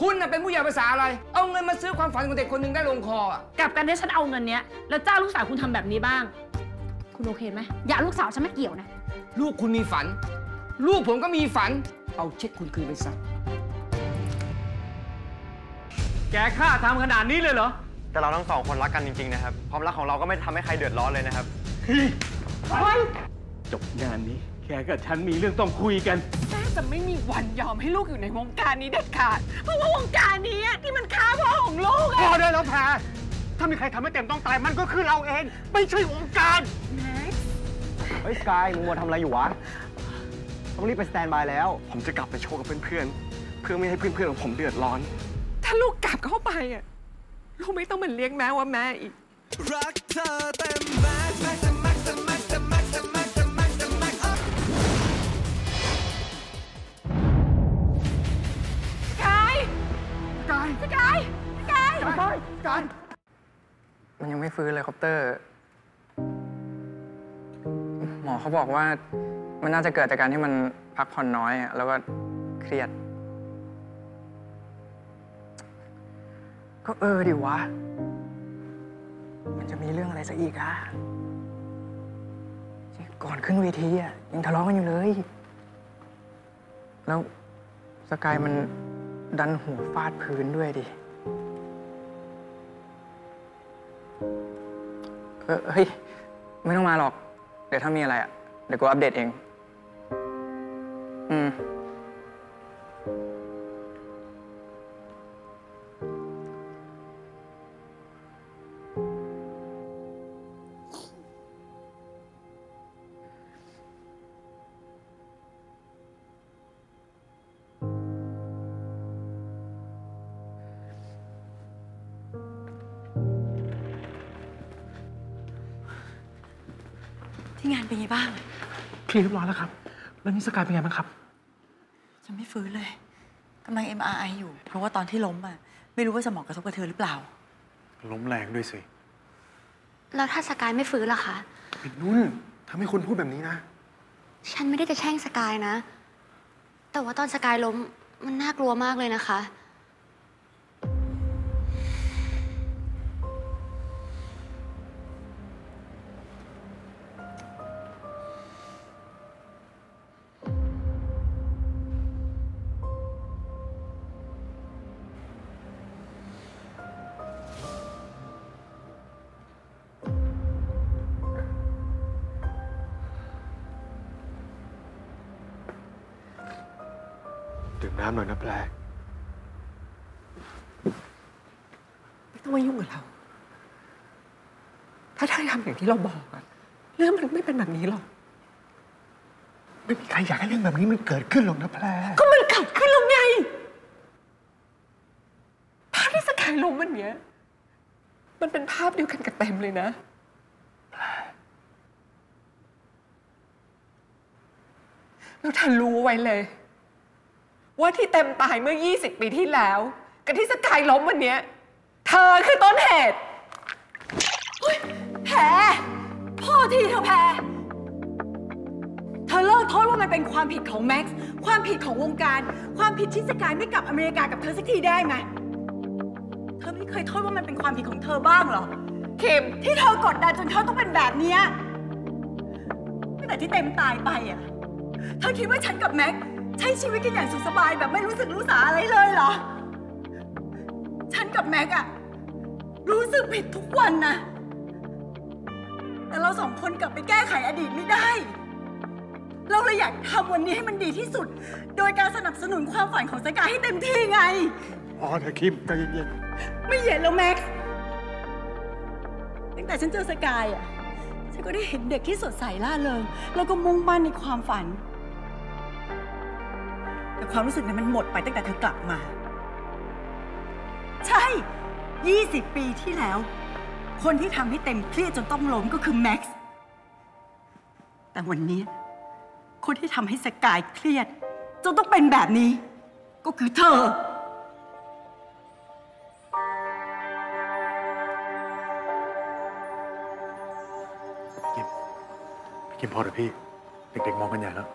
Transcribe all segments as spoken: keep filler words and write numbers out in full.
คุณน่ะเป็นผู้ใหญ่ภาษาอะไรเอาเงินมาซื้อความฝันของเด็กคนหนึ่งได้ลงคอกลับกันถ้าฉันเอาเงินเนี้ยแล้วจ้าลูกสาวคุณทำแบบนี้บ้างคุณโอเคไหมอย่าลูกสาวฉันไม่เกี่ยวนะลูกคุณมีฝันลูกผมก็มีฝันเอาเช็คคุณคืนไปซะแกฆ่าทำขนาดนี้เลยเหรอแต่เราทั้งสองคนรักกันจริงๆนะครับความรักของเราก็ไม่ทำให้ใครเดือดร้อนเลยนะครับจบงานนี้แกกับฉันมีเรื่องต้องคุยกันแม่จะไม่มีวันยอมให้ลูกอยู่ในวงการนี้เด็ดขาดเพราะว่าวงการนี้ที่มันฆ่าพ่อของลูกพอได้แล้วแพรถ้ามีใครทำให้เต็มต้องตายมันก็คือเราเองไม่ใช่วงการเฮ้ยกายมึงมัวทำอะไรอยู่วะต้องรีบไปสแตนบายแล้วผมจะกลับไปโชว์กับเพื่อนๆเพื่อไม่ให้เพื่อนๆของผมเดือดร้อนถ้าลูกกลับเข้าไปอ่ะลูกไม่ต้องเหมือนเลี้ยงแม่ว่าแม่อีกรักเธอเต็มแม็กซ์แม็กซ์แม็กซ์แม็กซ์แม็กซ์แม็กซ์แม็กซ์แม็กซ์กายกายกายกายกายมันยังไม่ฟื้นเลยคอปเตอร์หมอเขาบอกว่ามันน่าจะเกิดจากการที่มันพักผ่อนน้อยแล้วก็เครียดก็เออดิวะมันจะมีเรื่องอะไรซะอีกอะก่อนขึ้นเวทีอะยังทะเลาะกันอยู่เลยแล้วสกายมันดันหัวฟาดพื้นด้วยดิเออเฮ้ยไม่ต้องมาหรอกเดี๋ยวถ้ามีอะไรอ่ะเดี๋ยวกูอัปเดตเองอืมที่งานเป็นไงบ้างเคลียร์เรียบร้อยแล้วครับแล้วนี่สกายเป็นไงบ้างครับจะไม่ฟื้นเลยกำลัง เอ็ม อาร์ ไอ อยู่เพราะว่าตอนที่ล้มอ่ะไม่รู้ว่าสมองกระทบกระเทือนหรือเปล่าล้มแรงด้วยสิแล้วถ้าสกายไม่ฟื้นล่ะคะเป็นนุ่นทำให้คุณพูดแบบนี้นะฉันไม่ได้จะแช่งสกายนะแต่ว่าตอนสกายล้มมันน่ากลัวมากเลยนะคะดื่มน้ำหน่อยนะแพรไม่ต้องมายุ่งกับเราถ้าท่านทำอย่างที่เราบอกอะเรื่องมันไม่เป็นแบบนี้หรอกไม่มีใครอยากให้เรื่องแบบนี้มันเกิดขึ้นหรอกนะแพรก็มันเกิดขึ้นแล้วไงภาพที่สกายลงมันเนี้ยมันเป็นภาพเดียวกันกับเต็มเลยนะแพรแล้วท่านรู้ไว้เลยว่าที่เต็มตายเมื่อยี่สิบปีที่แล้วกับที่สกายล้มวันนี้เธอคือต้นเหตุแพรพ่อที่เธอแพรเธอเลิกโทษว่ามันเป็นความผิดของแม็กซ์ความผิดของวงการความผิดที่สกายไม่กลับอเมริกากับเธอสักทีได้ไหมเธอไม่เคยโทษว่ามันเป็นความผิดของเธอบ้างหรอเข็มที่เธอกดดันจนเธอต้องเป็นแบบนี้ตั้งแต่ที่เต็มตายไปอ่ะเธอคิดว่าฉันกับแม็กซ์ใช้ชีวิตกันอย่างสุขสบายแบบไม่รู้สึกรู้สาอะไรเลยเหรอฉันกับแม็กอะรู้สึกผิดทุกวันนะแต่เราสองคนกลับไปแก้ไขอดีตไม่ได้เราเลยอยากทำวันนี้ให้มันดีที่สุดโดยการสนับสนุนความฝันของสกายให้เต็มที่ไงอ๋อเธอคิมใจเย็นๆไม่เย็นแล้วแม็กตั้งแต่ฉันเจอสกายอะฉันก็ได้เห็นเด็กที่สดใสร่าเริงแล้วก็มุ่งมั่นในความฝันแต่ความรู้สึกนั้นมันหมดไปตั้งแต่เธอกลับมาใช่ยี่สิบปีที่แล้วคนที่ทำให้เต็มเครียดจนต้องล้มก็คือแม็กซ์แต่วันนี้คนที่ทำให้สกายเครียดจนต้องเป็นแบบนี้ก็คือเธอกิมกิมพอเถอะพี่เด็กๆมองกันใหญ่แล้ว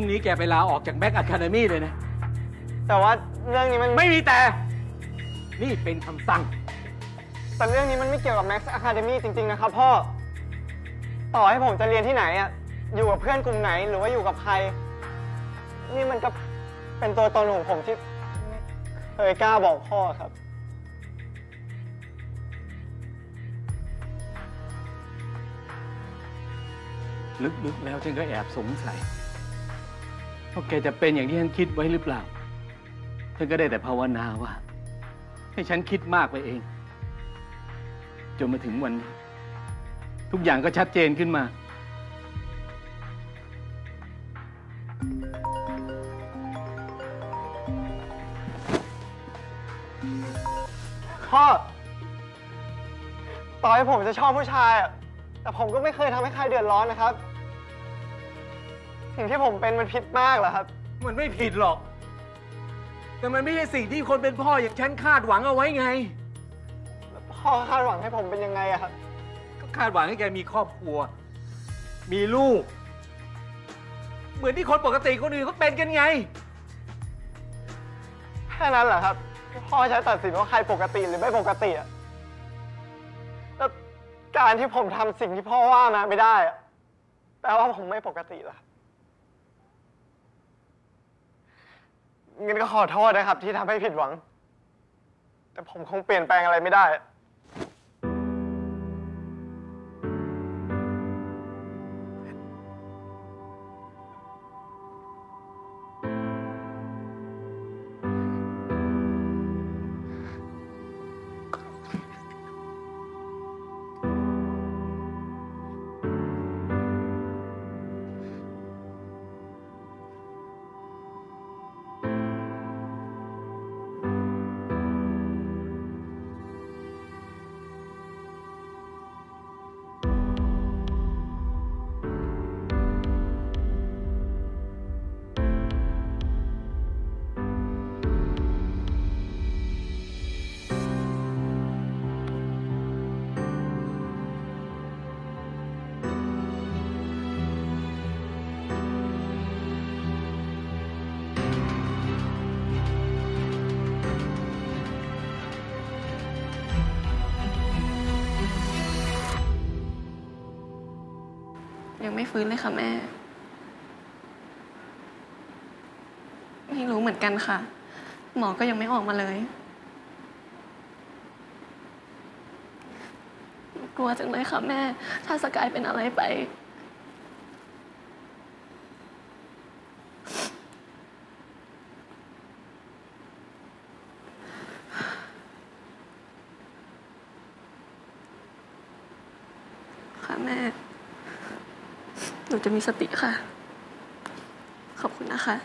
รุ่งนี้แกไปลาออกจาก Max Academy เลยนะแต่ว่าเรื่องนี้มันไม่มีแต่นี่เป็นคำสั่งแต่เรื่องนี้มันไม่เกี่ยวกับ Max Academy จริงๆนะครับพ่อต่อให้ผมจะเรียนที่ไหนอะอยู่กับเพื่อนกลุ่มไหนหรือว่าอยู่กับใครนี่มันก็เป็นตัวตนของผมที่เคยกล้าบอกพ่อครับลึกๆแล้วฉันก็แอบสงสัยว่าแกจะเป็นอย่างที่ฉันคิดไว้หรือเปล่าฉันก็ได้แต่ภาวนาว่าให้ฉันคิดมากไปเองจนมาถึงวันนี้ทุกอย่างก็ชัดเจนขึ้นมาพ่อต่อให้ผมจะชอบผู้ชายแต่ผมก็ไม่เคยทำให้ใครเดือดร้อนนะครับสิ่งที่ผมเป็นมันผิดมากเหรอครับมันไม่ผิดหรอกแต่มันไม่ใช่สิ่งที่คนเป็นพ่ออย่างฉันคาดหวังเอาไว้ไงพ่อคาดหวังให้ผมเป็นยังไงอะครับก็คาดหวังให้แกมีครอบครัวมีลูกเหมือนที่คนปกติคนอื่นเขาเป็นกันไงแค่นั้นเหรอครับพ่อใช้ตัดสินว่าใครปกติหรือไม่ปกติอะแล้วการที่ผมทำสิ่งที่พ่อว่ามาไม่ได้อะแปลว่าผมไม่ปกติล่ะงั้นก็ขอโทษนะครับที่ทำให้ผิดหวังแต่ผมคงเปลี่ยนแปลงอะไรไม่ได้ยังไม่ฟื้นเลยค่ะแม่ไม่รู้เหมือนกันค่ะหมอก็ยังไม่ออกมาเลยกลัวจังเลยค่ะแม่ถ้าสกายเป็นอะไรไปค่ะแม่หนูจะมีสติค่ะขอบคุณนะคะ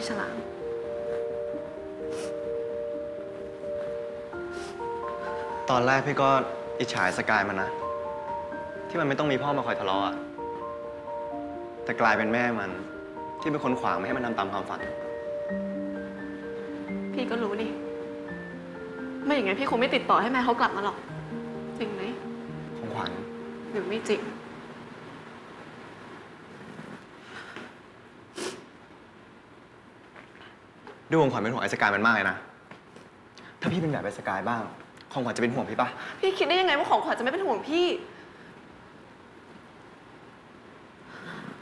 พี่ฉลามตอนแรกพี่ก็อิจฉาสกายมันนะที่มันไม่ต้องมีพ่อมาคอยทะเลาะแต่กลายเป็นแม่มันที่เป็นคนขวางไม่ให้มันทำตามความฝันพี่ก็รู้นี่ไม่อย่างงั้นพี่คงไม่ติดต่อให้แม่เขากลับมาหรอกจริงไหมของขวัญหรือไม่จริงด้วยของขวัญเป็นห่วงไอ้สกายมันมากเลยนะถ้าพี่เป็นแบบไอ้สกายบ้างของขวัญจะเป็นห่วงพี่ปะพี่คิดได้ยังไงว่าของขวัญจะไม่เป็นห่วงพี่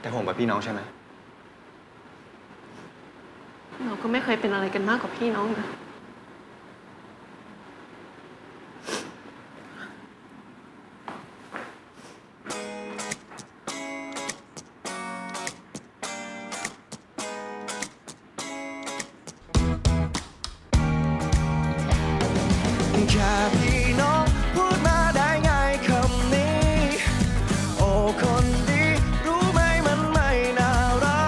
แต่ห่วงแบบพี่น้องใช่ไหมเราก็ไม่เคยเป็นอะไรกันมากกว่าพี่น้องนะแค่พี่น้องพูดมาได้ไงคำนี้โอ้คนดีรู้ไหมมันไม่น่ารั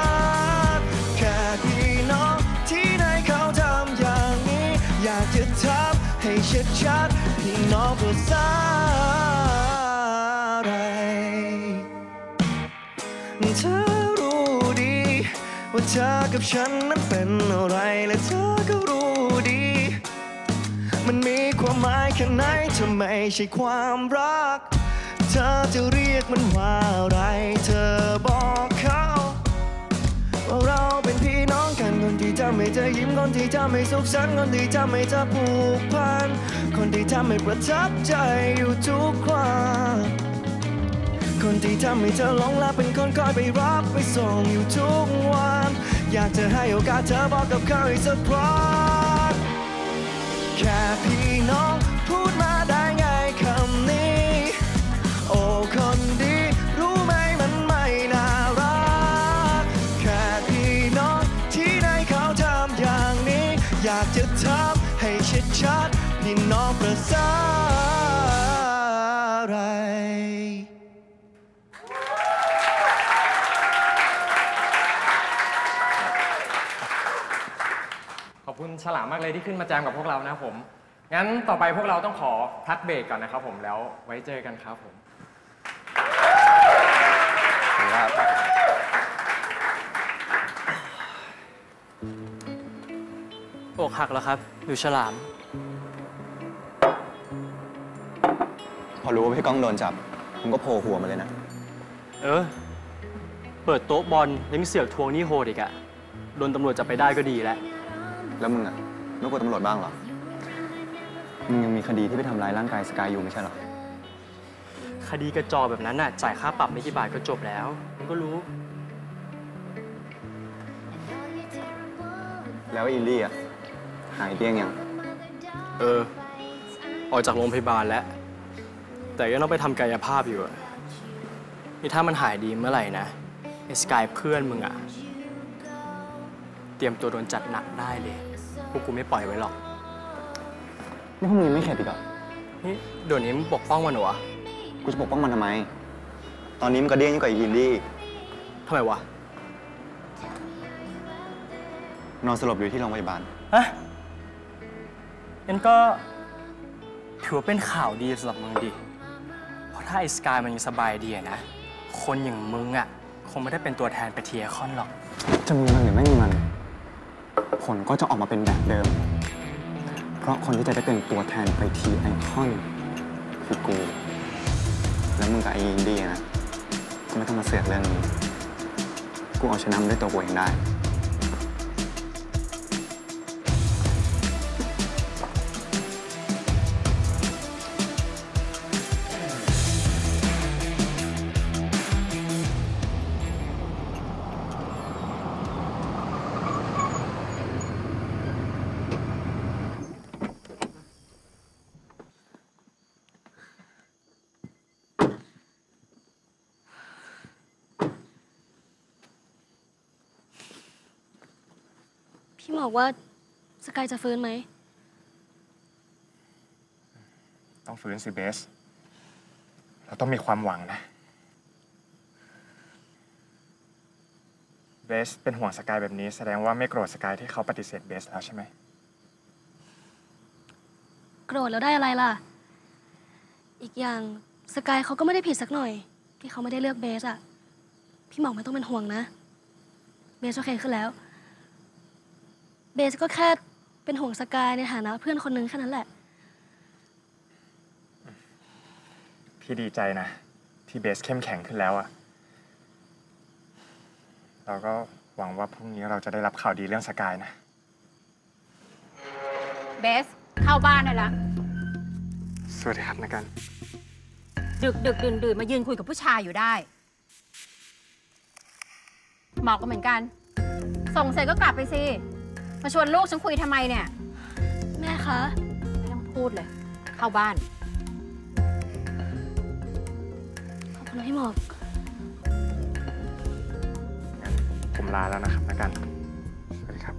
กแค่พี่น้องที่ไหนเขาจะ ว่าเธอกับฉันนั้นเป็นอะไรและเธอก็รู้ดีมันมีความหมายแค่ไหนเธอไม่ใช่ความรักเธอจะเรียกมันว่าอะไรเธอบอกเขาว่าเราเป็นพี่น้องกันคนที่ทำให้เธอยิ้มคนที่ทำให้สุขสันต์คนที่ทำให้เธอผูกพันคนที่ทำให้ประทับใจอยู่ทุกครั้งคนที่ทำให้เธอหลงรักเป็นคนคอยไปรับไปส่งอยู่ทุกวันอยากจะให้โอกาสเธอบอกกับเขาอีกสักครั้งแค่พี่น้องพูดมาได้ไงคำนี้โอ้คนดีรู้ไหมมันไม่น่ารักแค่พี่น้องที่ไหนเขาทำอย่างนี้อยากจะทำให้ชัดๆพี่น้องประสาอะไรขอบคุณฉลาดมากเลยที่ขึ้นมาแจมกับพวกเรานะผมงั้นต่อไปพวกเราต้องขอพักเบรกก่อนนะครับผมแล้วไว้เจอกันครับผมอกหักแล้วครับอยู่ฉลามพอรู้ว่าพี่ก้องโดนจับผมก็โผล่หัวมาเลยนะเออเปิดโต๊ะบอลแล้วมีเสือกทวงนี่โหดอีกอะโดนตำรวจจับไปได้ก็ดีแล้วแล้วมึงอะไม่กลัวตำรวจบ้างเหรอมึงยังมีคดีที่ไปทำร้ายร่างกายสกายอยู่ไม่ใช่เหรอคดีกระจอกแบบนั้นน่ะจ่ายค่าปรับไม่กี่บาทก็จบแล้วมึงก็รู้แล้วอิลลี่อะหายเตี้ยงยังเออออกจากโรงพยาบาลแล้วแต่ยังต้องไปทำกายภาพอยู่นี่ถ้ามันหายดีเมื่อไหร่นะไอ้สกายเพื่อนมึงอะเตรียมตัวโดนจัดหนักได้เลยพวกกูไม่ปล่อยไว้หรอกนี่พวกมึงไม่เข็ดอีกเหรอนี่เดี๋ยวนี้มึงปกป้องมันเหรอกูจะปกป้องมันทำไมตอนนี้มันกระเด้งยิ่งกว่ายินดีทำไมวะนอนสลบอยู่ที่โรงพยาบาลฮะงั้นก็ถือว่าเป็นข่าวดีสำหรับมึงดิเพราะถ้าไอ้สกายมันยังสบายดีนะคนอย่างมึงอ่ะคงไม่ได้เป็นตัวแทนไปเทียคอนหรอกจะมีมันหรือไม่มีมันผลก็จะออกมาเป็นแบบเดิมเพราะคนที่จะได้เป็นตัวแทนไปทีไอคอนคือกูแล้วมึงกับไอ้ยินดีนะก็ไม่ต้องมาเสือกเรื่องนี้กูเอาชนะมันด้วยตัวกูเองได้พี่บอกว่าสกายจะฟื้นไหมต้องฟื้นสิเบสเราต้องมีความหวังนะเบสเป็นห่วงสกายแบบนี้แสดงว่าไม่โกรธสกายที่เขาปฏิเสธเบสแล้วใช่ไหมโกรธแล้วได้อะไรล่ะอีกอย่างสกายเขาก็ไม่ได้ผิดสักหน่อยที่เขาไม่ได้เลือกเบสอะพี่บอกไม่ต้องเป็นห่วงนะเบสโอเคขึ้นแล้วเบสก็แค่เป็นห่วงสกายในฐานะเพื่อนคนนึงแค่นั้นแหละพี่ดีใจนะที่เบสเข้มแข็งขึ้นแล้วอะเราก็หวังว่าพรุ่งนี้เราจะได้รับข่าวดีเรื่องสกายนะเบสเข้าบ้านได้ละสวัสดีครับนะกันดึกดึกดื่นดื่นมายืนคุยกับผู้ชายอยู่ได้หมอกก็เหมือนกันส่งเสร็จก็กลับไปสิมาชวนลูกฉันคุยทำไมเนี่ยแม่คะไม่ต้องพูดเลยเข้าบ้านขอบคุณพี่หมอกผมลาแล้วนะครับนะกันสวัสดีครับ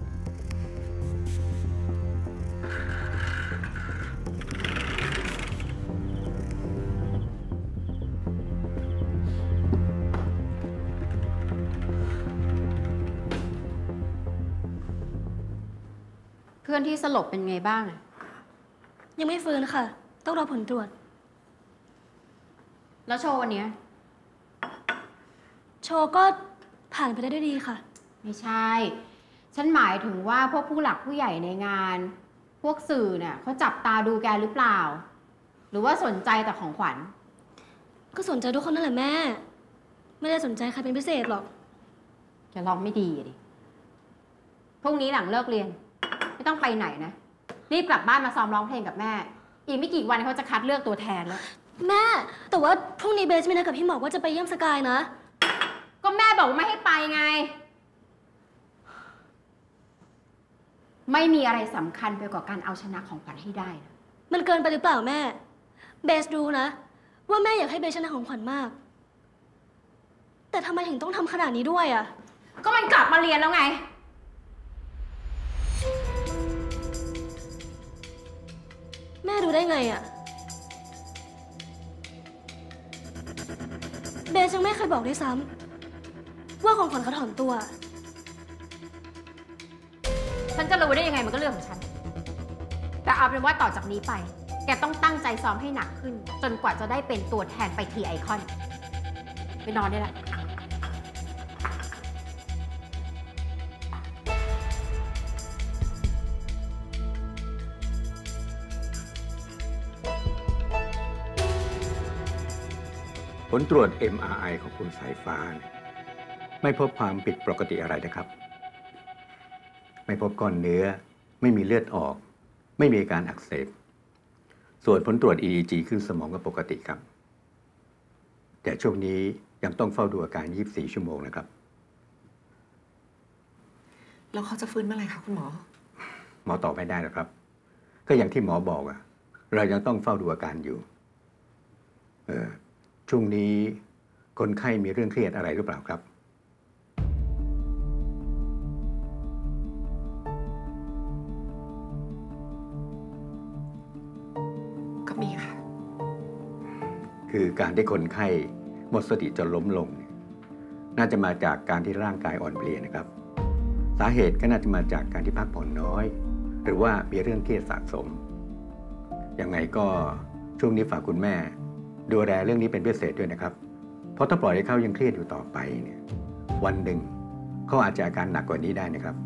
เพื่อนที่สลบเป็นไงบ้างยังไม่ฟื้นค่ะต้องรอผลตรวจแล้วโชว์วันนี้โชว์ก็ผ่านไปได้ด้วยดีค่ะ ไม่ใช่ฉันหมายถึงว่าพวกผู้หลักผู้ใหญ่ในงานพวกสื่อเนี่ยเขาจับตาดูแกหรือเปล่าหรือว่าสนใจแต่ของขวัญก็สนใจทุกคนนั่นแหละแม่ไม่ได้สนใจใครเป็นพิเศษหรอกแกลองไม่ดีดิพรุ่งนี้หลังเลิกเรียนไม่ต้องไปไหนนะรีบกลับบ้านมาซ้อมร้องเพลงกับแม่อีกไม่กี่วันเขาจะคัดเลือกตัวแทนแล้วแม่แต่ว่าพรุ่งนี้เบสไม่นะกับพี่หมอกว่าจะไปเยี่ยมสกายนะก็แม่บอกว่าไม่ให้ไปไงไม่มีอะไรสำคัญไปกว่าการเอาชนะของขวัญให้ได้นะมันเกินไปหรือเปล่าแม่เบสรู้นะว่าแม่อยากให้เบสชนะของขวัญมากแต่ทำไมถึงต้องทำขนาดนี้ด้วยอ่ะก็มันกลับมาเรียนแล้วไงแม่ดูได้ไงอ่ะเบสยังไม่เคยบอกด้วยซ้ำว่าของขวัญเขาถอนตัวฉันจะรู้ได้ยังไงมันก็เรื่องของฉันแต่เอาเป็นว่าต่อจากนี้ไปแกต้องตั้งใจซ้อมให้หนักขึ้นจนกว่าจะได้เป็นตัวแทนไปทีไอคอนไปนอนได้ละผลตรวจ เอ็ม อาร์ ไอ ของคุณสายฟ้าไม่พบความผิดปกติอะไรนะครับไม่พบก้อนเนื้อไม่มีเลือดออกไม่มีการอักเสบส่วนผลตรวจ อี อี จี ขึ้นสมองก็ปกติครับแต่ช่วงนี้ยังต้องเฝ้าดูอาการยี่สิบสี่ชั่วโมงนะครับแล้วเขาจะฟื้นเมื่อไหร่คะคุณหมอหมอตอบไม่ได้นะครับก็อย่างที่หมอบอกอะเรายังต้องเฝ้าดูอาการอยู่เออช่วงนี้คนไข้มีเรื่องเครียดอะไรหรือเปล่าครับคือการที่คนไข้หมดสติจนล้มลงน่าจะมาจากการที่ร่างกายอ่อนเพลียนะครับสาเหตุก็น่าจะมาจากการที่พักผ่อนน้อยหรือว่ามีเรื่องเครียดสะสมยังไงก็ช่วงนี้ฝากคุณแม่ดูแลเรื่องนี้เป็นพิเศษด้วยนะครับเพราะถ้าปล่อยให้เขายังเครียดอยู่ต่อไปเนี่ยวันหนึ่งเขาอาจจะอาการหนักกว่านี้ได้นะครับ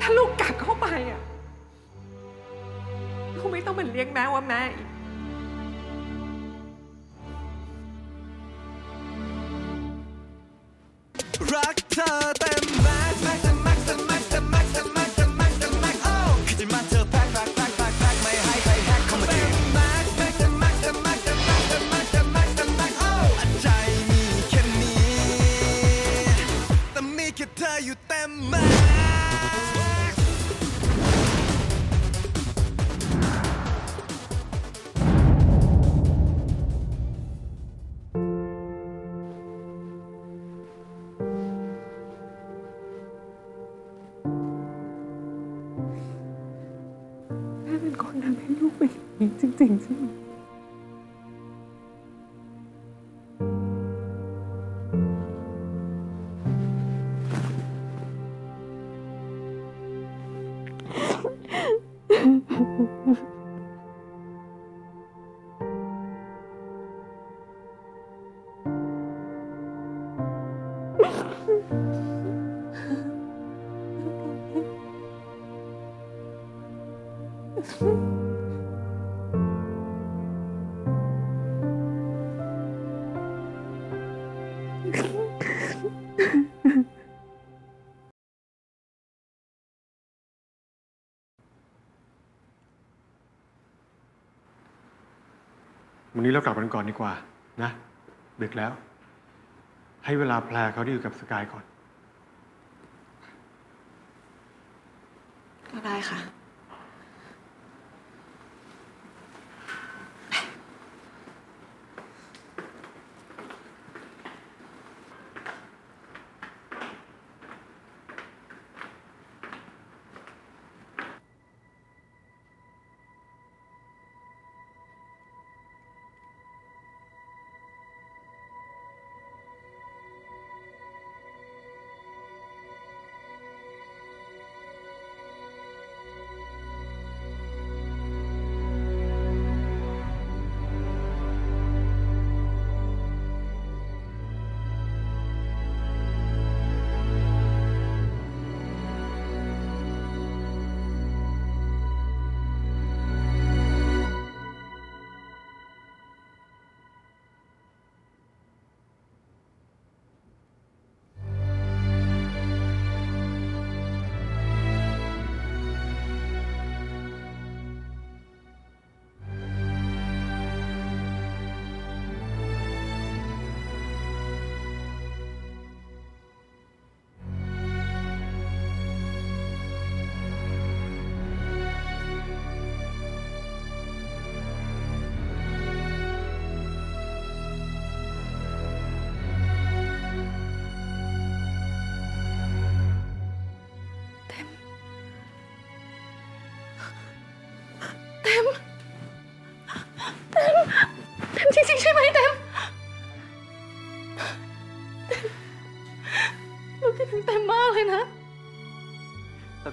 ถ้าลูกกลับเข้าไปอ่ะลูกไม่ต้องมาเรียกแม่ว่าแม่อีกรักเธอเต็มแม็กซ์แม็กซ์แม็กซ์แม็กซ์แม็กซ์แม็กซ์แม็กซ์แม็กซ์โอ้ที่มาเธอแพ็คแพ็คแพ็คแพ็คแพ็คไม่ให้ใครแฮกเข้ามาดิจริงๆใช่ไหมวันนี้เรากลับกันก่อนดีกว่านะดึกแล้วให้เวลาแพรเขาได้อยู่กับสกายก่อน ได้ค่ะ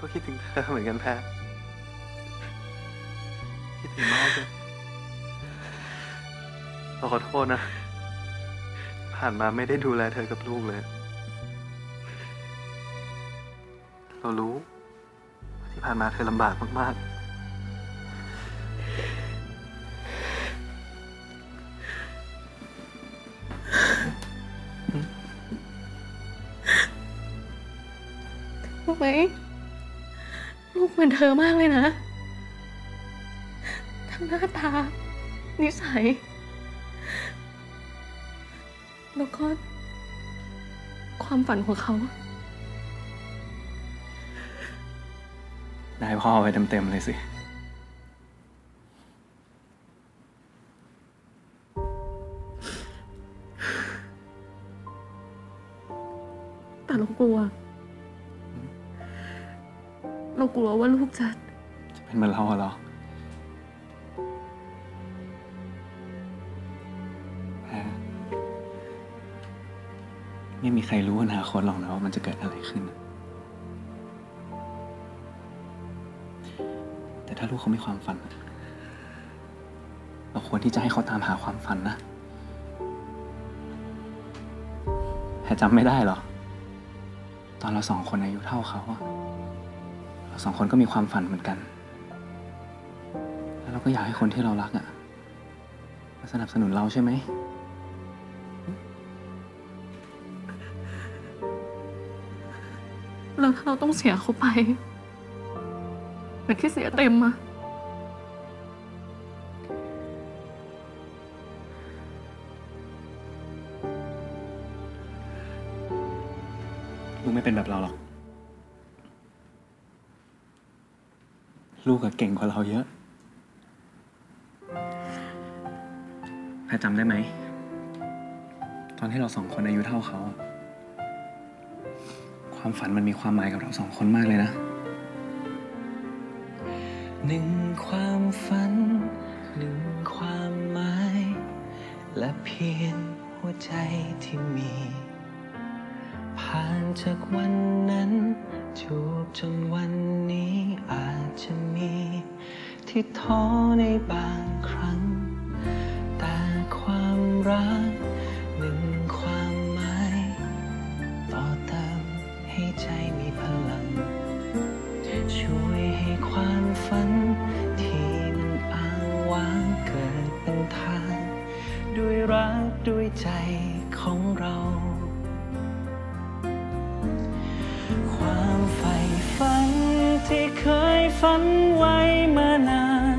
ก็คิดถึงเธอเหมือนกันแพทคิดถึงมากเลยเราขอโทษนะผ่านมาไม่ได้ดูแลเธอกับลูกเลยเรารู้ที่ผ่านมาเธอลำบากมากๆรู้ไหมลูกเหมือนเธอมากเลยนะทั้งหน้าตานิสัยแล้วก็ความฝันของเขาได้พ่อไว้เต็มๆเลยสิแต่เรากลัวเรากลัวว่าลูกจะจะเป็นเหมือนเราเหรอแพ้ไม่มีใครรู้อนาคตหรอกนะว่ามันจะเกิดอะไรขึ้นแต่ถ้าลูกเขามีความฝันเราควรที่จะให้เขาตามหาความฝันนะแพ้จำไม่ได้หรอตอนเราสองคนอายุเท่าเขาอะสองคนก็มีความฝันเหมือนกันแล้วเราก็อยากให้คนที่เรารักอ่ะมาสนับสนุนเราใช่ไหมแล้วถ้าเราต้องเสียเขาไปมันแค่เสียเต็มอะลูกไม่เป็นแบบเราหรอกลูกก็เก่งกว่าเราเยอะแพทจำได้ไหมตอนที่เราสองคนอายุเท่าเขาความฝันมันมีความหมายกับเราสองคนมากเลยนะหนึ่งความฝันหนึ่งความหมายและเพียงหัวใจที่มีผ่านจากวันนั้นจูบจนวันนี้อาจจะมีที่ท้อในบางครั้งแต่ความรักหนึ่งความหมายต่อเติมให้ใจมีพลังช่วยให้ความฝันที่มันอ้างว้างเกิดเป็นทางด้วยรักด้วยใจของเราความใฝ่ฝันที่เคยฝันไว้มานาน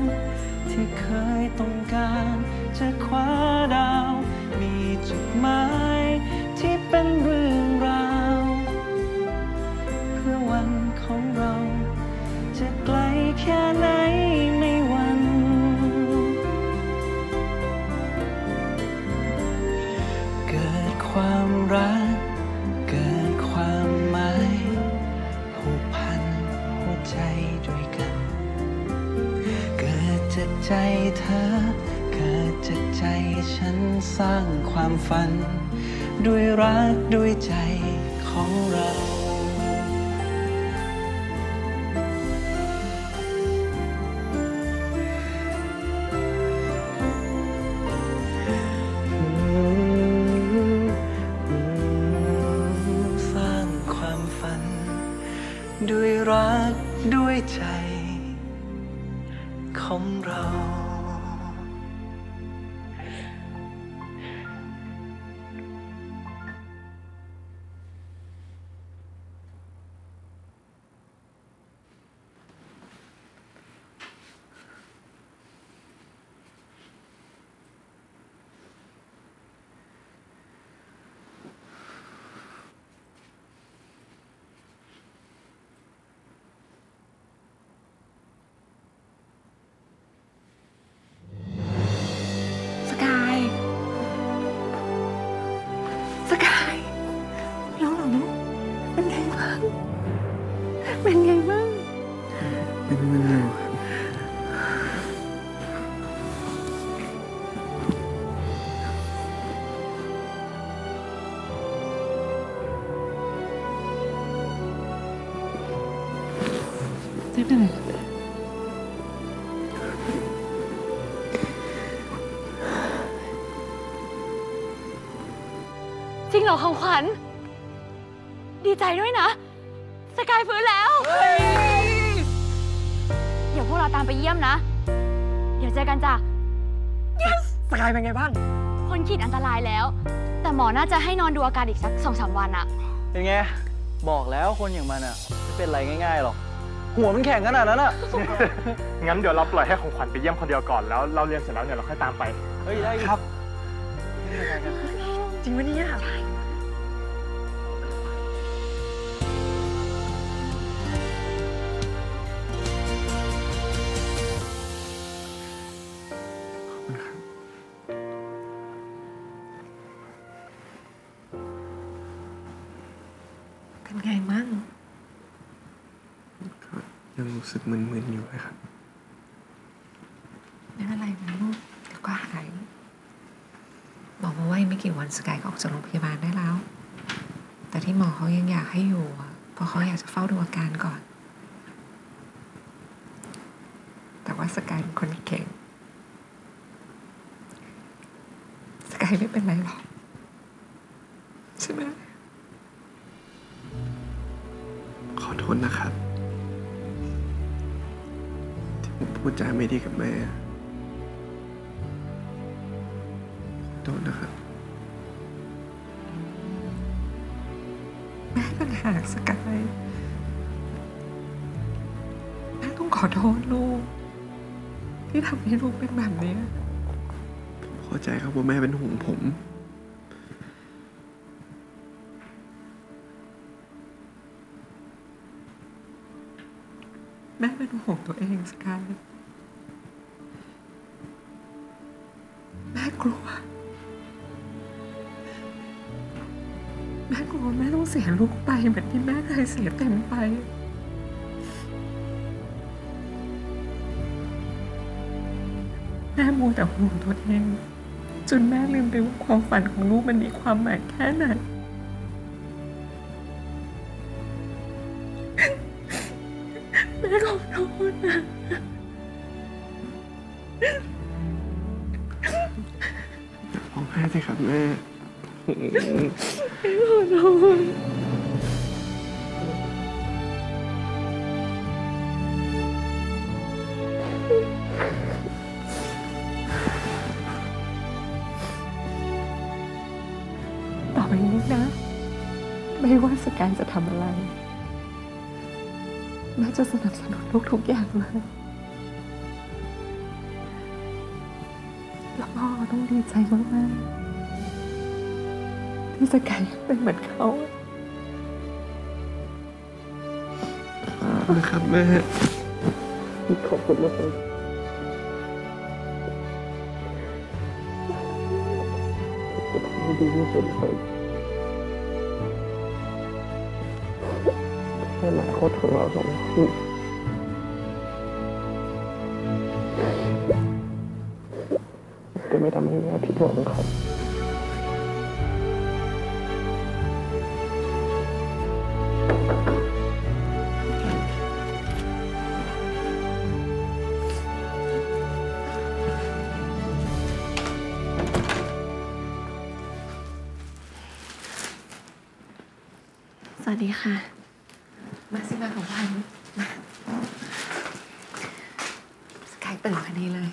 ที่เคยต้องการจะคว้าดาวมีจุดหมายที่เป็นเรื่องราวเพื่อวันของเราจะ ใจเธอเกิดจากใจฉันสร้างความฝันด้วยรักด้วยใจของเราสร้างความฝันด้วยรักด้วยใจของเราเป็นไงบ้างเป็นไงบ้างเจ็บอะไรจริงเหรอของขวัญดีใจด้วยนะสกายฟื้นแล้วเดี๋ยวพวกเราตามไปเยี่ยมนะเดี๋ยวเจอกันจ้ะ yes สกายเป็นไงบ้างพ้นขีดอันตรายแล้วแต่หมอน่าจะให้นอนดูอาการอีกสักสองสามวันอะเป็นไงบอกแล้วคนอย่างมันอะไม่เป็นไรง่ายๆหรอกหัวมันแข็งขนาดนั้นอะ งั้นเดี๋ยวเราปล่อยให้ของขวัญไปเยี่ยมคนเดียวก่อนแล้วเราเรียนเสร็จแล้วเนี่ยเราค่อยตามไปเฮ้ยได้ครับจริงวะเนี่ยเป็นไงมั่งก็ยังรู้สึกมึนๆอยู่นะครับไม่เป็นไรนะลูกเดี๋ยวก็หายบอกมาว่าไม่กี่วันสกายก็ออกจากโรงพยาบาลได้แล้วแต่ที่หมอเขายังอยากให้อยู่เพราะเขาอยากจะเฝ้าดูอาการก่อนแต่ว่าสกายเป็นคนเก่งสกายไม่เป็นไรหรอกใช่ไหมขอโทษนะครับที่ผมพูดจาไม่ดีกับแม่ขอโทษนะครับแม่เป็นหากสกายแม่ต้องขอโทษลูกที่ทำให้ลูกเป็นแบบนี้ผมเข้าใจครับว่าแม่เป็นห่วงผมแม่เป็นห่วงตัวเองสกายแม่กลัวแม่กลัวแม่ต้องเสียลูกไปเหมือนที่แม่เคยเสียเต็มไปแม่มัวแต่ห่วงตัวเองจนแม่ลืมไปว่าความฝันของลูกมันมีความหมายแค่ไหนแม่ขอโทษนะร้องไห้สิครับแม่แม่ขอโทษต่อไปนี้นะไม่ว่าสกายจะทำอะไรแม่จะสนับสนุนลูกทุกอย่างเลยแล้วพ่อต้องดีใจมากๆที่สกายเป็นเหมือนเขานะครับแม่ขอบคุณมากเลยดีที่สุดเลยอนาคตของเราสองคน ไม่ทำให้แม่ผิดหวังครับสวัสดีค่ะมาซิมาของพันสกายตื่นพอดีเลย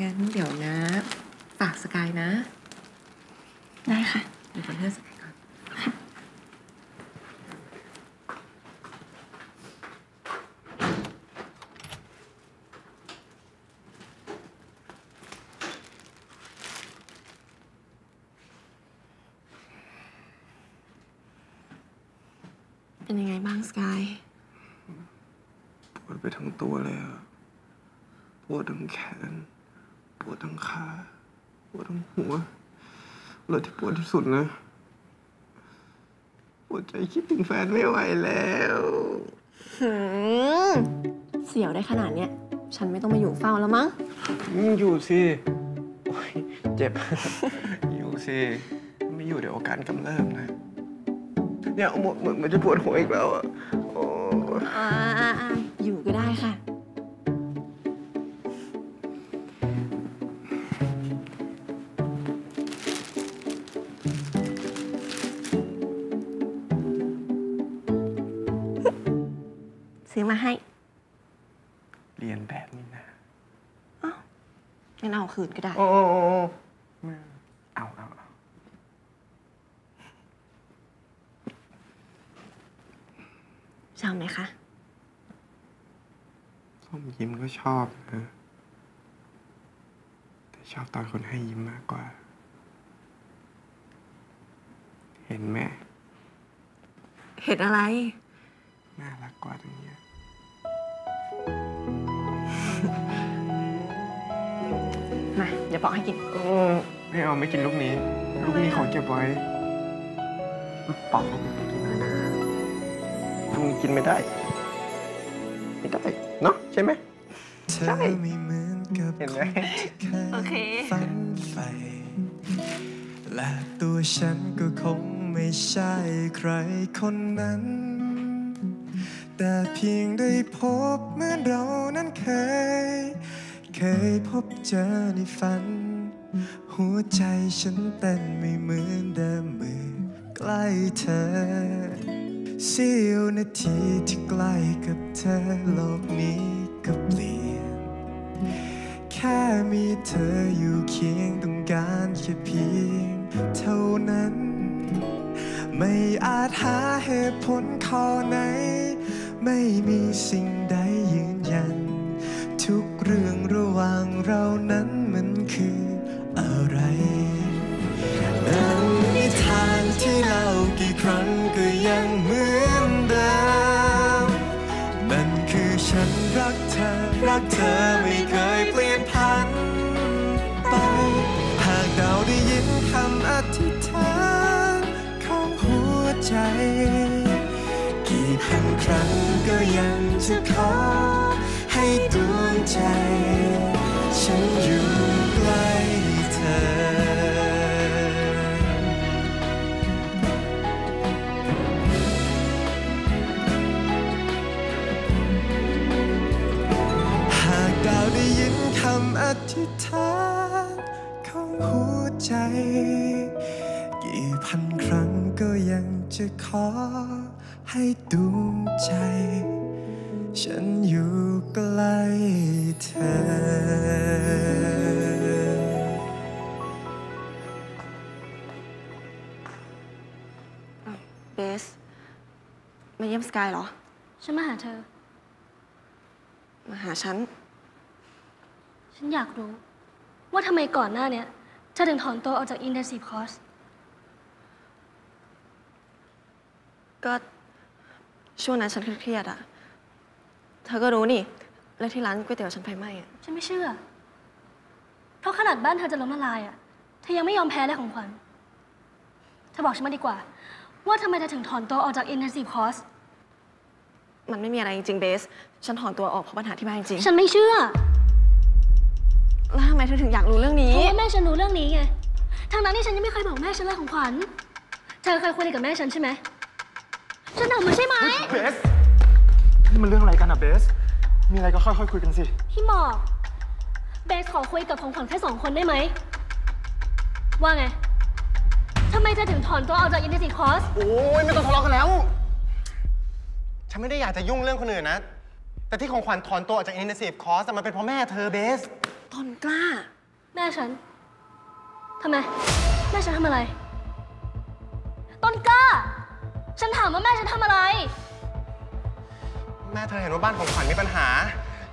งั้นเดี๋ยวนะฝากสกายนะได้ค่ะเดี๋ยวขอเลื่อนสกายก่อนเป็นยังไงบ้างสกายปวดไปทั้งตัวเลยอะปวดทั้งแขนปวดทั้งขาปวดทั้งหัวเลยที่ปวดที่สุดนะปวดใจคิดถึงแฟนไม่ไหวแล้วเสียวได้ขนาดเนี้ยฉันไม่ต้องมาอยู่เฝ้าแล้วมั้งอยู่สิเจ็บ อยู่สิไม่อยู่เดี๋ยวอาการกำเริบนะเนี่ยหมดเหมือนจะปวดหัวอีกแล้วอ่ะโอ้อยู่ก็ได้ค่ะซื้อมาให้เรียนแบบนี้นะอ้าวงั้นเอาคืนก็ได้โอ้เอาเอาเอาชอบไหมคะส้มยิ้มก็ชอบนะแต่ชอบตอนคนให้ยิ้มมากกว่าเห็นไหมเห็นอะไรน่ารักกว่าตรงนี้มาเดี๋ยวบอกให้กินเออไม่เอาไม่กินลูกนี้ลูกนี้ขอเก็บไว้ปอกลูกนี้กินเลยนะลูกนี้กินไม่ได้ไม่ได้เนาะใช่ไหมใช่เห็นไหมโอเคและตัวฉันก็คงไม่ใช่ใครคนนั้นแต่เพียงได้พบเหมือนเรานั้นเคยเคยพบเจอในฝันหัวใจฉันเต้นไม่เหมือนเดิมเมื่อใกล้เธอเสี้ยวนาทีที่ใกล้กับเธอโลกนี้ก็เปลี่ยนแค่มีเธออยู่เคียงต้องการแค่เพียงเท่านั้นไม่อาจหาเหตุผลข้อไหนไม่มีสิ่งใดยืนยันทุกเรื่องระหว่างเรานั้นมันคืออะไรดังนิทานที่เรากี่ครั้งก็ยังเหมือนเดิมมันคือฉันรักเธอรักเธอไม่เคยเปลี่ยนผันไปหากเราได้ยินคำอธิษฐานของหัวใจกี่พันครั้งก็ยังจะขอให้ดวงใจฉันอยู่ใกล้เธอหากดาวได้ยินคำอธิษฐานของหัวใจกี่พันครั้งก็ยังจะขอให้ดวงใจฉันอยู่ใกล้เธอเบสมาเยี่ยมสกายเหรอฉันมาหาเธอมาหาฉันฉันอยากรู้ว่าทำไมก่อนหน้าเนี้ยเธอถึงถอนตัวออกจาก Intensive Course ก็ช่วงนั้นฉันเครียดอะเธอก็รู้นี่แล้วที่ร้านก๋วยเตี๋ยวฉันไฟไหม้อะฉันไม่เชื่อเพราะขนาดบ้านเธอจะล้มละลายอะเธอยังไม่ยอมแพ้เลยของขวัญเธอบอกฉันมาดีกว่าว่าทำไมเธอถึงถอนตัวออกจาก Intensive Course มันไม่มีอะไรจริงๆเบสฉันถอนตัวออกเพราะปัญหาที่บ้านจริงฉันไม่เชื่อ แล้วทำไมเธอถึงอยากรู้เรื่องนี้เพราะแม่ฉันรู้เรื่องนี้ไงทางนั้นที่ฉันยังไม่เคยบอกแม่ฉันเลยของขวัญเธอเคยคุยกับแม่ฉันใช่ไหมฉันถามมันใช่ไหมเบสนี่มันเรื่องอะไรกันอะเบสมีอะไรก็ค่อยๆคุยกันสิพี่หมอกเบสขอคุยกับของขวัญแค่สองคนได้ไหมว่าไงทำไมเธอถึงถอนตัวออกจากอินเตอร์ซีคอร์สโอ้ยไม่ต้องทะเลาะกันแล้วฉันไม่ได้อยากจะยุ่งเรื่องคนอื่นนะแต่ที่ของขวัญถอนตัวออกจากอินเตอร์ซีคอร์สมันเป็นเพราะแม่เธอเบสตนกล้าแม่ฉันทำไมแม่ฉันทำอะไรตนกล้าฉันถามว่าแม่ฉันทำอะไรแม่เธอเห็นว่าบ้านของขวัญมีปัญหา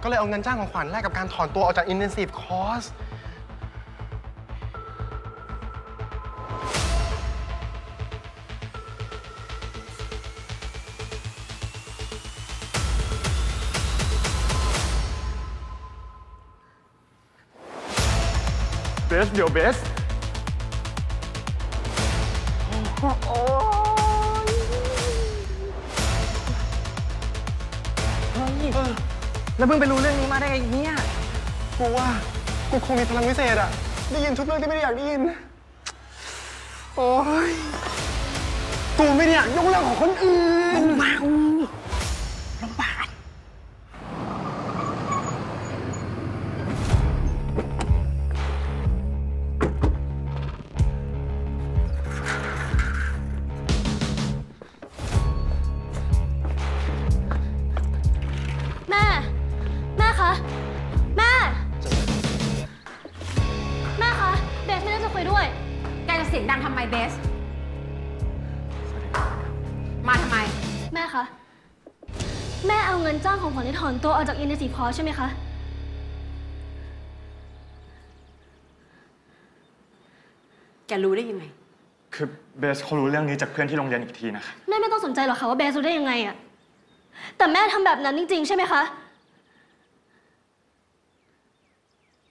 ก็เลยเอาเงินจ้างของขวัญแลกกับการถอนตัวออกจากอินเตอร์ซีคอร์สเบสเดี๋ยวเบสโอ้ยแล้วเพิ่งไปรู้เรื่องนี้มาได้ไงเนี่ยกูว่ากูคงมีพลังวิเศษอะได้ยินทุกเรื่องที่ไม่ได้อยากได้ยินโอ้ยกูไม่ได้อยากยุ่งเรื่องของคนอื่นลงมาอูลงมาถอนตัวออกจากอินเตอร์ซีคอร์สใช่ไหมคะแกรู้ได้ยังไงคือเบสเขารู้เรื่องนี้จากเพื่อนที่โรงเรียนอีกทีนะคะแม่ไม่ต้องสนใจหรอกค่ะว่าเบสรู้ได้ยังไงอะแต่แม่ทำแบบนั้นจริงๆใช่ไหมคะ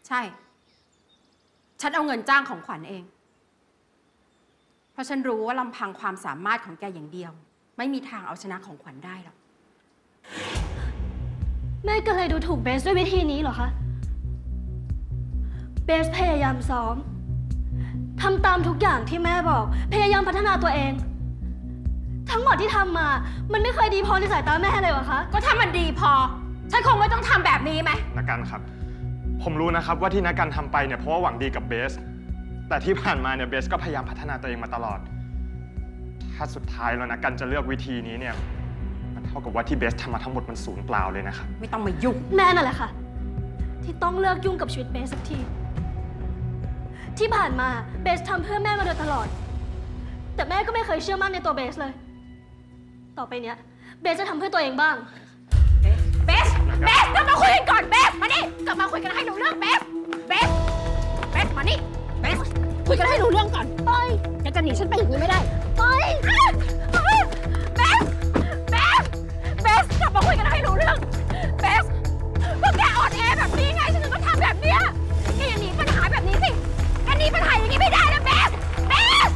ใช่ฉันเอาเงินจ้างของขวัญเองเพราะฉันรู้ว่าลำพังความสามารถของแกอย่างเดียวไม่มีทางเอาชนะของขวัญได้หรอกแม่ก็เลยดูถูกเบสด้วยวิธีนี้เหรอคะเบสพยายามซ้อมทำตามทุกอย่างที่แม่บอกพยายามพัฒนาตัวเองทั้งหมดที่ทำมามันไม่เคยดีพอในสายตาแม่เลยวะคะก็ถ้ามันดีพอฉันคงไม่ต้องทำแบบนี้ไหมนักการครับผมรู้นะครับว่าที่นักการทำไปเนี่ยเพราะว่าหวังดีกับเบสแต่ที่ผ่านมาเนี่ยเบสก็พยายามพัฒนาตัวเองมาตลอดถ้าสุดท้ายแล้วนักการจะเลือกวิธีนี้เนี่ยเท่ากับว่าที่เบสทำมาทั้งหมดมันศูนย์เปล่าเลยนะครับไม่ต้องมายุ่งแม่นั่นแหละค่ะที่ต้องเลิกยุ่งกับชีวิตเบสสักทีที่ผ่านมาเบสทำเพื่อแม่มาโดยตลอดแต่แม่ก็ไม่เคยเชื่อมั่นในตัวเบสเลยต่อไปเนี้ยเบสจะทำเพื่อตัวเองบ้างเบสเบสเบสเรามาคุยกันก่อนเบสมาดิกลับมาคุยกันให้หนูเรื่องเบสเบสเบสมาดิเบสคุยกันให้หนูเรื่องก่อนไปจะจะหนีฉันไปอย่างนี้ไม่ได้ไปมาคุยกันให้รู้เรื่องเบสพวกแกอดแอแบบนี้ไงฉันถึงต้องทำแบบเนี้ยแกอย่าหนีปัญหาแบบนี้สิแกหนีปัญหาอย่างนี้ไม่ได้นะเบสเบส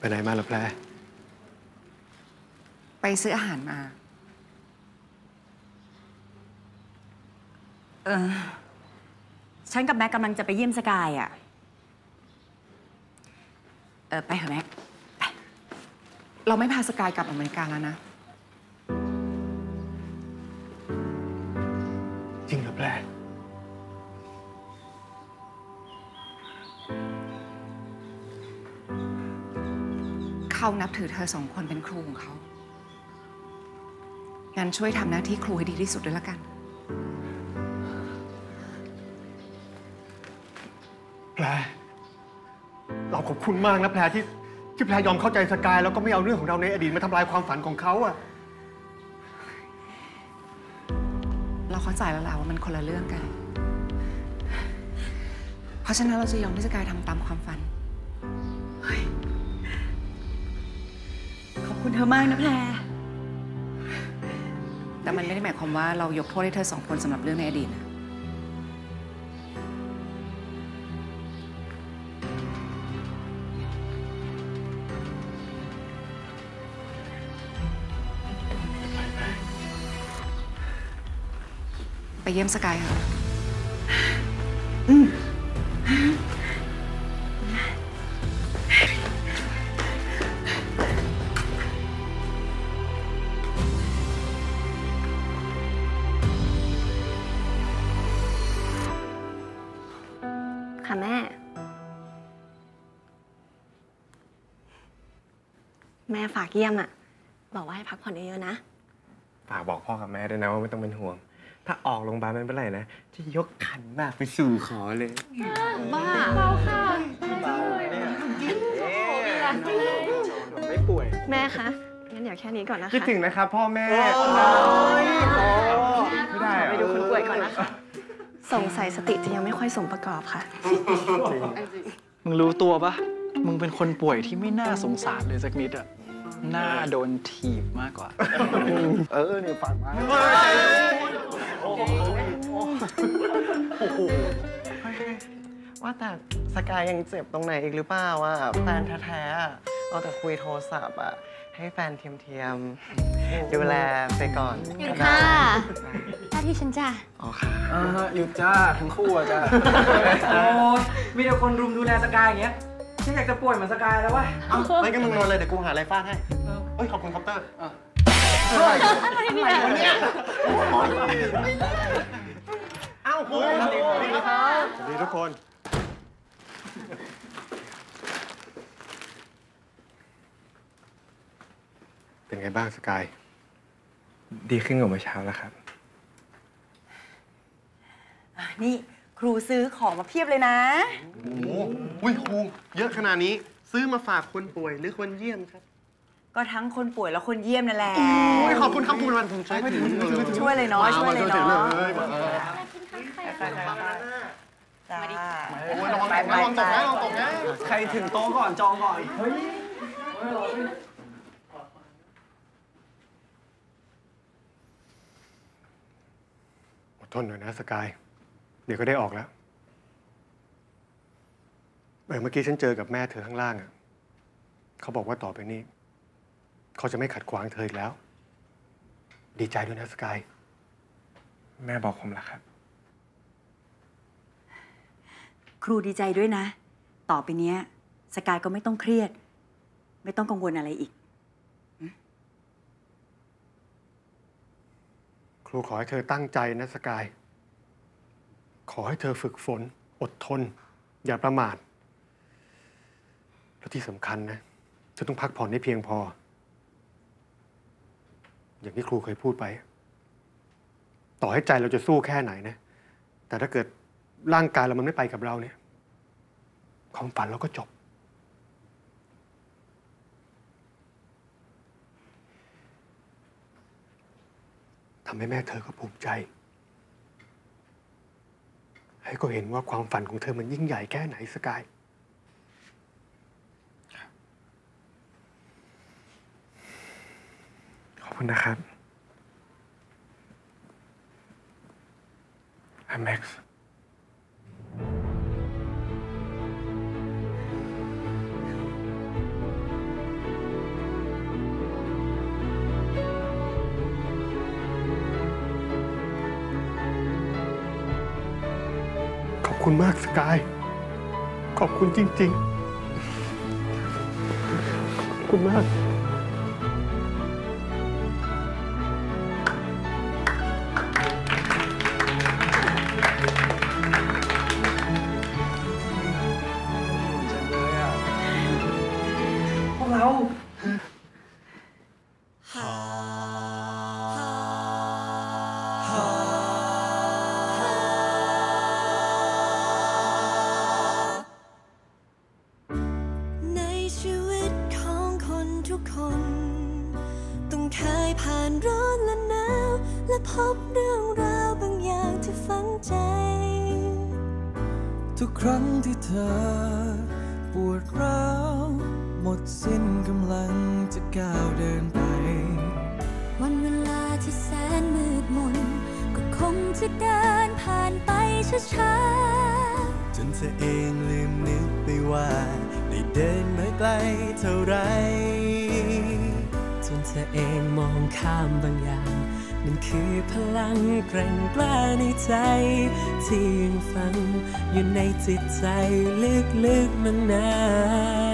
ไปไหนมาหรอแพรไปซื้ออาหารมาเออฉันกับแม็กกำลังจะไปเยี่ยมสกายอ่ะเออไปเถอะแม็กไปเราไม่พาสกายกลับอเมริกาแล้วนะจริงหรอแพรเขานับถือเธอสองคนเป็นครูของเขางั้นช่วยทำหน้าที่ครูให้ดีที่สุดด้วยละกันแพรเราขอบคุณมากนะแพรที่ที่แพรยอมเข้าใจสกายแล้วก็ไม่เอาเรื่องของเราในอดีตมาทำลายความฝันของเขาอะเราเข้าใจแล้วล่ะว่ามันคนละเรื่องกันเพราะฉะนั้นเราจะยอมให้สกายทำตามความฝัน คุณเธอมากนะแพรแต่มันไม่ได้หมายความว่าเรายกโทษให้เธอสองคนสำหรับเรื่องในอดีตนะไปเยี่ยมสกายค่ะอืมค่ะแม่แม่ฝากเยี่ยมอ่ะบอกว่าให้พักผ่อนเยอะๆนะฝากบอกพ่อกับแม่ด้วยนะว่าไม่ต้องเป็นห่วงถ้าออกโรงพยาบาลมันเป็นไรนะจะยกขันมากไปสู่ขอเลยบ้าเบาค่ะเบาเนี่ยไม่ป่วยแม่คะงั้นเดี๋ยวแค่นี้ก่อนนะคะคิดถึงนะครับพ่อแม่ไม่ได้ไปดูคนป่วยก่อนนะคะสงสัยสติจะยังไม่ค่อยสมประกอบค่ะมึงรู้ตัวปะมึงเป็นคนป่วยที่ไม่น่าสงสารเลยสักนิดอะน่าโดนถีบมากกว่าเออเนี่ยฝันมาโอ้โหว่าแต่สกายยังเจ็บตรงไหนอีกหรือเปล่าว่าแฟนแท้ๆเอาแต่คุยโทรศัพท์อะให้แฟนเทียมๆดูแลไปก่อนหยุดค่ะหน้าที่ฉันจ้ะอ๋อค่ะหยุดจ้าทั้งคู่จ้ะโอ้มีแต่คนรุมดูแลสกายอย่างเงี้ยฉันอยากจะป่วยเหมือนสกายแล้ววะเอาไม่ก็มึงนอนเลยเดี๋ยวกูหาอะไรฟาดให้เอ้ยขอบคุณคอปเตอร์อะไรเนี่ยเอ้าคุณสวัสดีครับสวัสดีทุกคนเป็นไงบ้างสกายดีขึ้นกว่าเมื่อเช้าแล้วครับนี่ครูซื้อของมาเพียบเลยนะโอ้โหครูเยอะขนาดนี้ซื้อมาฝากคนป่วยหรือคนเยี่ยมครับก็ทั้งคนป่วยและคนเยี่ยมนั่นแหละขอบคุณครับคุณวันช่วยช่วยเลยเนาะช่วยเลยเนาะมาดิลองตกนะลองตกนะลองตกนะใครถึงโต๊ะก่อนจองก่อนเฮ้ยอดทนหน่อยนะสกายเดี๋ยวก็ได้ออกแล้วเมื่อกี้ฉันเจอกับแม่เธอข้างล่างอ่ะเขาบอกว่าต่อไปนี้เขาจะไม่ขัดขวางเธออีกแล้วดีใจด้วยนะสกายแม่บอกผมแล้วครับครูดีใจด้วยนะต่อไปนี้สกายก็ไม่ต้องเครียดไม่ต้องกังวลอะไรอีกครูขอให้เธอตั้งใจนะสกายขอให้เธอฝึกฝนอดทนอย่าประมาทและที่สำคัญนะเธอต้องพักผ่อนให้เพียงพออย่างที่ครูเคยพูดไปต่อให้ใจเราจะสู้แค่ไหนนะแต่ถ้าเกิดร่างกายเรามันไม่ไปกับเราเนี่ยความฝันเราก็จบทำให้แม่เธอก็ภูมิใจให้ก็เห็นว่าความฝันของเธอมันยิ่งใหญ่แค่ไหนสกายขอบคุณนะครับแม็กซ์ขอบคุณมากสกายขอบคุณจริงๆขอบคุณมากพวกเราพบเรื่องราวบางอย่างที่ฝังใจทุกครั้งที่เธอปวดร้าว หมดสิ้นกำลังจะก้าวเดินไปวันเวลาที่แสนมืดมนก็คงจะเดินผ่านไปช้าๆจนเธอเองลืมนึกไปว่าได้เดินมาไกลเท่าไรจนเธอเองมองข้ามบางอย่างมันคือพลังแกร่งกล้าในใจที่ยังฝังอยู่ในจิตใจลึกๆมานาน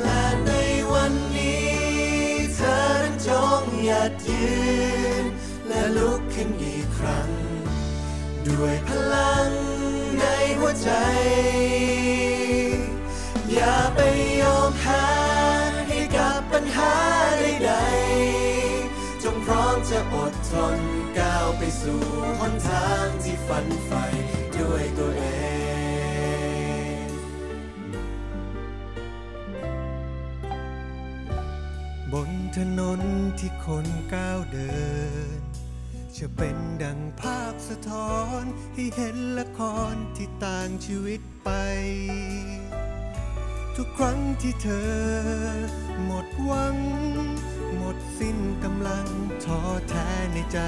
และในวันนี้เธอนั้นจงหยัดยืนและลุกขึ้นอีกครั้งด้วยพลังในหัวใจอย่าไปยอมแพ้ให้กับปัญหาใดๆจงพร้อมจะอดทนก้าวไปสู่หนทางที่ฝันใฝ่ด้วยตัวเองบนถนนที่คนก้าวเดินจะเป็นดังภาพสะท้อนให้เห็นละครที่ต่างชีวิตไปทุกครั้งที่เธอหมดหวังหมดสิ้นกำลังท้อแท้ในใจ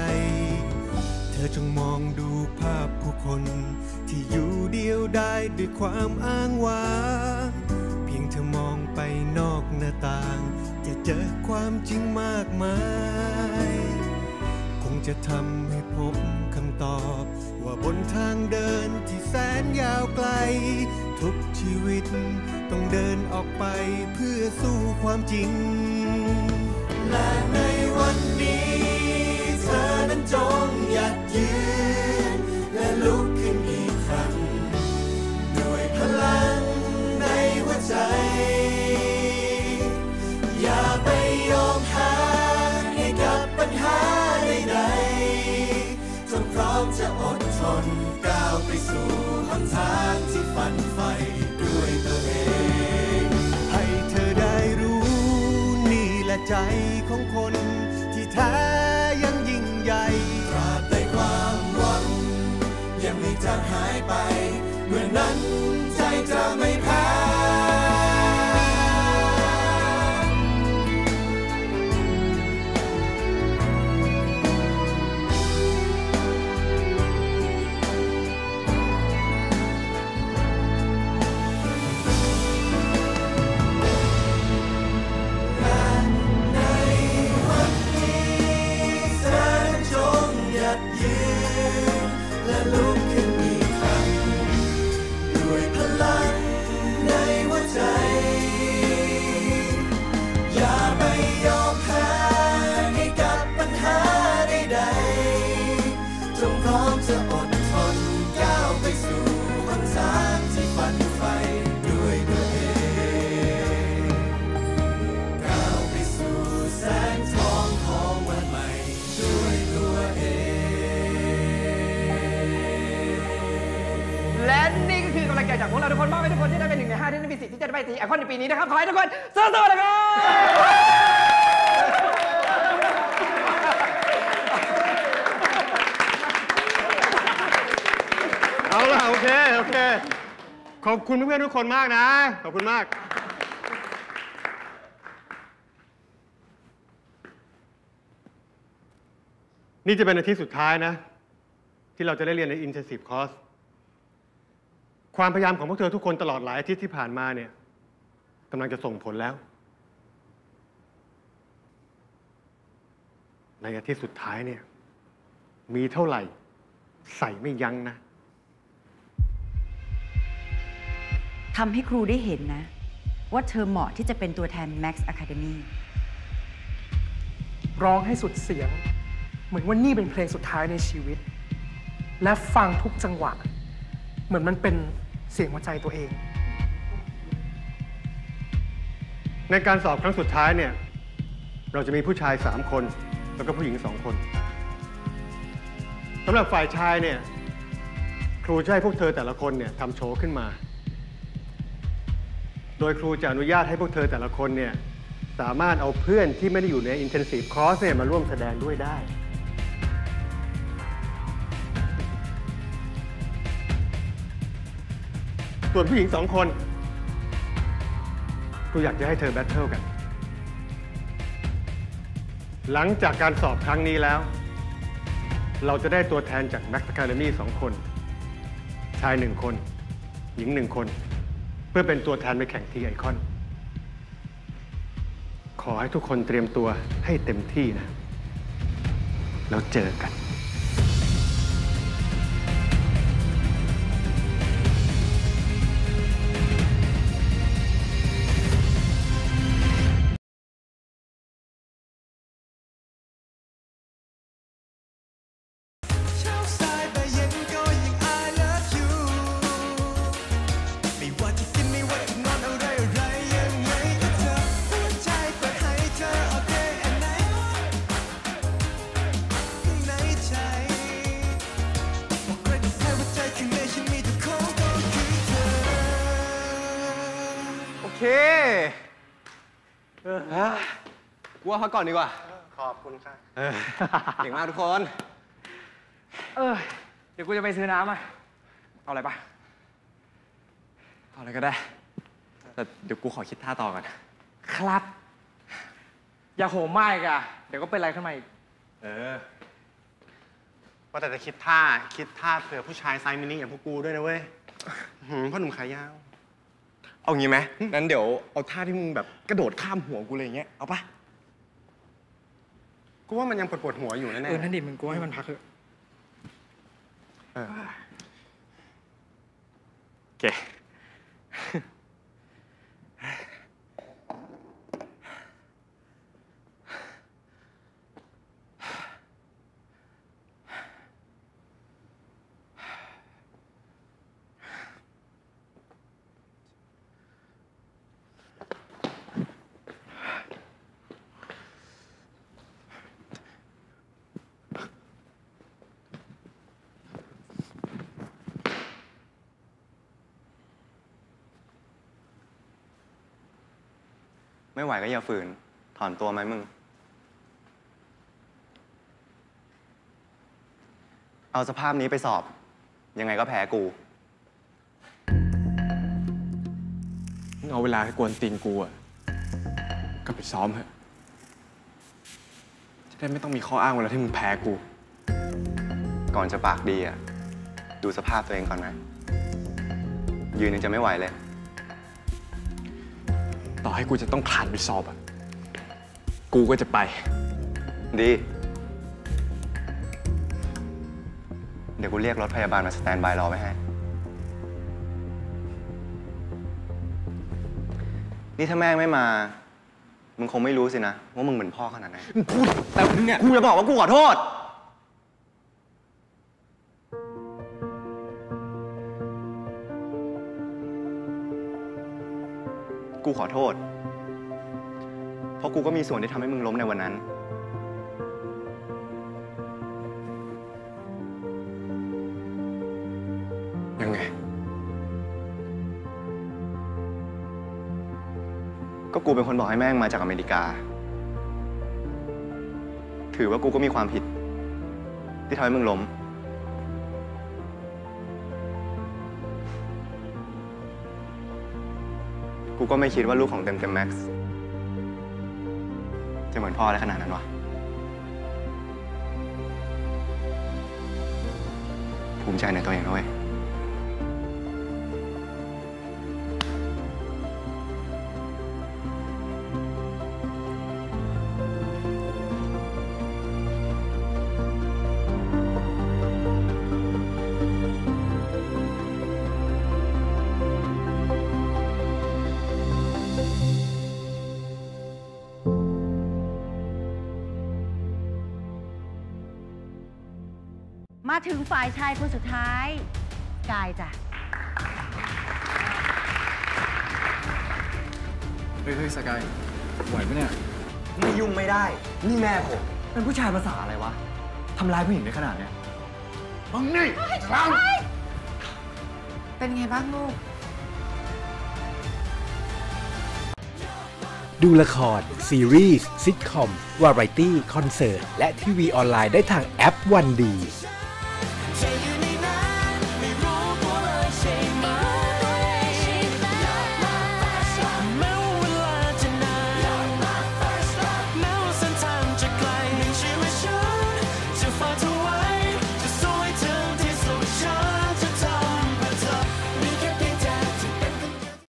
เธอจงมองดูภาพผู้คนที่อยู่เดียวดายด้วยความอ้างว้างเพียงเธอมองไปนอกหน้าต่างจะเจอความจริงมากมายคงจะทำให้พบคำตอบว่าบนทางเดินที่แสนยาวไกลทุกชีวิตต้องเดินออกไปเพื่อสู้ความจริงและในวันนี้เธอนั้นจงหยัดยืนและลุกขึ้นอีกครั้งด้วยพลังในหัวใจอย่าไปยอมแพ้ให้กับปัญหาใดๆจงพร้อมจะอดทนก้าวไปสู่หนทางที่ฝันใฝ่ด้วยตัวเองให้เธอได้รู้นี่แหละใจของคนที่แท้ยังยิ่งใหญ่ตราบใดความหวังยังไม่จางหายไปเมื่อนั้นใจจะไม่แพ้จากพวกเราทุกคนมอบให้ทุกคนที่ได้เป็นหนึ่งในห้าที่ได้มีสิทธิ์ที่จะไปที่ไอคอนในปีนี้นะครับขอให้ทุกคนสู้ๆนะครับเอาล่ะโอเคโอเคขอบคุณเพื่อนๆทุกคนมากนะขอบคุณมากนี่จะเป็นอาทิตย์สุดท้ายนะที่เราจะได้เรียนใน Intensive Courseความพยายามของพวกเธอทุกคนตลอดหลายอาทิตย์ที่ผ่านมาเนี่ยกำลังจะส่งผลแล้วในอาทิตย์สุดท้ายเนี่ยมีเท่าไหร่ใส่ไม่ยั้งนะทำให้ครูได้เห็นนะว่าเธอเหมาะที่จะเป็นตัวแทน Max Academy ร้องให้สุดเสียงเหมือนว่านี่เป็นเพลงสุดท้ายในชีวิตและฟังทุกจังหวะเหมือนมันเป็นเสียงหัวใจตัวเองในการสอบครั้งสุดท้ายเนี่ยเราจะมีผู้ชายสามคนแล้วก็ผู้หญิงสองคนสำหรับฝ่ายชายเนี่ยครูจะให้พวกเธอแต่ละคนเนี่ยทำโชว์ขึ้นมาโดยครูจะอนุญาตให้พวกเธอแต่ละคนเนี่ยสามารถเอาเพื่อนที่ไม่ได้อยู่ใน Intensive Course เนี่ยมาร่วมแสดงด้วยได้ ส่วนผู้หญิงสองคนกูอยากจะให้เธอแบทเทิลกันหลังจากการสอบครั้งนี้แล้วเราจะได้ตัวแทนจาก Max Academy สองคนชายหนึ่งคนหญิงหนึ่งคนเพื่อเป็นตัวแทนไปแข่งทีไอคอนขอให้ทุกคนเตรียมตัวให้เต็มที่นะแล้วเจอกันกูว่าพักก่อนดีกว่าขอบคุณค่ะเก่งมากทุกคนเออเดี๋ยวกูจะไปซื้อน้ำอ่ะเอาอะไรปะเอาอะไรก็ได้แต่เดี๋ยวกูขอคิดท่าต่อก่อนครับอย่าโหมมากอ่ะเดี๋ยวก็เป็นไรขึ้นมาอีกเออว่าแต่จะคิดท่าคิดท่าเผื่อผู้ชายไซส์มินิอย่างพวกกูด้วยนะเว้ยพ่อหนุ่มขายาวเอางี้ไหมนั้นเดี๋ยวเอาท่าที่มึงแบบกระโดดข้ามหัวกูเลยอย่างเงี้ยเอาปะกูว่ามันยังปวดปวดหัวอยู่แน่ๆเออนั่นดิมึงกูให้มันพักเถอะโอเคไม่ไหวก็อย่าฝืนถอนตัวไหมมึงเอาสภาพนี้ไปสอบยังไงก็แพ้กูมึงเอาเวลาให้กวนตีนกูอะกลับไปซ้อมเถอะจะได้ไม่ต้องมีข้ออ้างเวลาที่มึงแพ้กูก่อนจะปากดีอะดูสภาพตัวเองก่อนนะยืนยังจะไม่ไหวเลยต่อให้กูจะต้องคลานไปสอบอะกูก็จะไปดีเดี๋ยวกูเรียกรถพยาบาลมาสแตนบายรอไว้ให้นี่ถ้าแม่ไม่มามึงคงไม่รู้สินะว่ามึงเหมือนพ่อขนาดไหนกูแต่มึงเนี่ยกูจะบอกว่ากูขอโทษกูขอโทษเพราะกูก็มีส่วนที่ทำให้มึงล้มในวันนั้นยังไงก็กูเป็นคนบอกให้แม่งมาจากอเมริกาถือว่ากูก็มีความผิดที่ทำให้มึงล้มกูก็ไม่คิดว่าลูกของเต็มเต็มแม็กซ์จะเหมือนพ่ออะไรขนาดนั้นวะภูมิใจในตัวเองนะเว้ยมาถึงฝ่ายชายคนสุดท้ายกายจ้ะเฮ้ยสกายไหวไหมเนี่ยไม่ยุ่งไม่ได้นี่แม่ผมเป็นผู้ชายภาษาอะไรวะทำร้ายผู้หญิงได้ขนาดเนี้ยบังนี่บังเป็นไงบ้างลูกดูละครซีรีส์ซิทคอมวาไรตี้คอนเสิร์ตและทีวีออนไลน์ได้ทางแอปวันดี